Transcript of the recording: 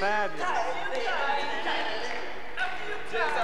Fabulous. Fabulous.